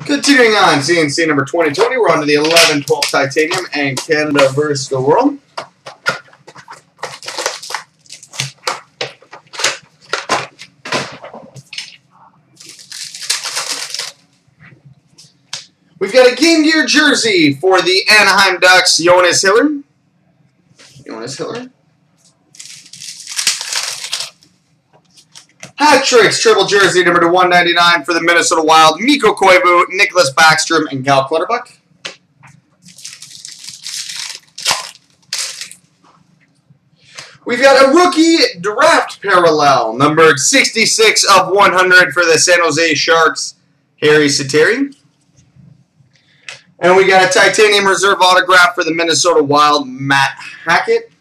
Continuing on, CNC number 2020, we're on to the 11-12 Titanium and Canada versus the World. We've got a Game Gear jersey for the Anaheim Ducks, Jonas Hiller. Hat-tricks triple jersey number /199 for the Minnesota Wild, Mikko Koivu, Nicholas Backstrom, and Cal Clutterbuck. We've got a rookie draft parallel, numbered 66/100 for the San Jose Sharks, Harry Saterian. And we got a titanium reserve autograph for the Minnesota Wild, Matt Hackett.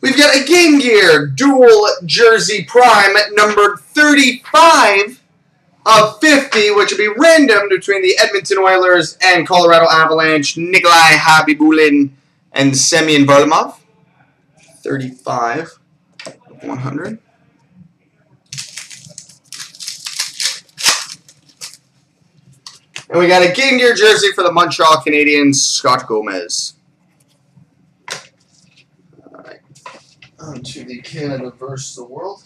We've got a Game Gear dual jersey prime numbered 35/50, which will be random between the Edmonton Oilers and Colorado Avalanche, Nikolai Habibulin and Semyon Varlamov. 35/100. And we got a Game Gear jersey for the Montreal Canadiens, Scott Gomez. On to the Canada versus the World.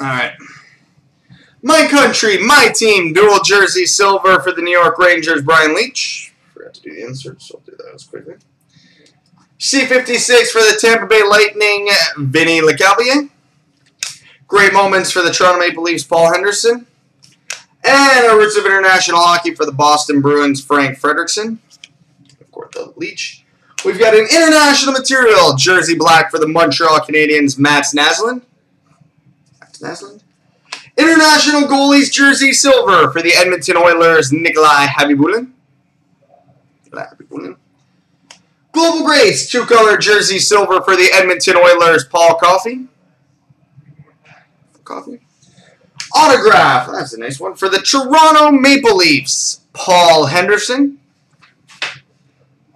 Alright. My Country, My Team, dual jersey silver for the New York Rangers, Brian Leetch. Forgot to do the insert, so I'll do that as quickly. C56 for the Tampa Bay Lightning, Vinny Lecavalier. Great moments for the Toronto Maple Leafs, Paul Henderson. And a Roots of International Hockey for the Boston Bruins, Frank Fredrickson. Of course, the Leetch. We've got an international material, jersey black for the Montreal Canadiens, Mats Naslund. International goalies jersey silver for the Edmonton Oilers, Nikolai Habibulin. Global Greats two-color jersey silver for the Edmonton Oilers, Paul Coffey. Autograph, that's a nice one, for the Toronto Maple Leafs, Paul Henderson.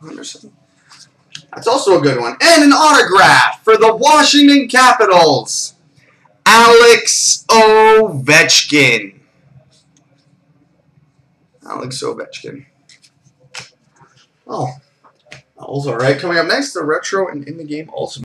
That's also a good one. And an autograph for the Washington Capitals, Alex Ovechkin. Oh, that was all right. Coming up next, the retro and in the game ultimate.